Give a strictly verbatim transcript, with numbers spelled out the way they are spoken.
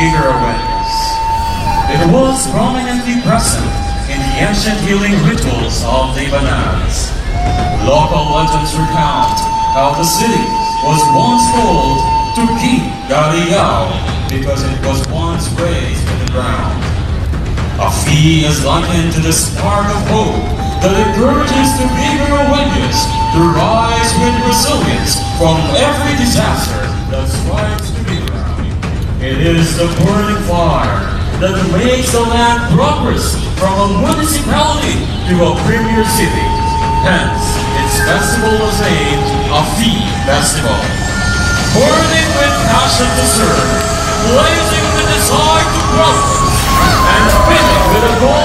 eager awareness. It was prominently present in the ancient healing rituals of the Banas. Local legends recount how the city was once called Tuguegarao because it was once raised to the ground. Afi is likened to the spark of hope that encourages the eager awareness to rise with resilience from every disaster that strikes the ground. It is the burning fire that makes the land progress from a municipality to a premier city. Hence, its festival was named Afi Festival. Burning with passion to serve, blazing with desire to progress, and filling with a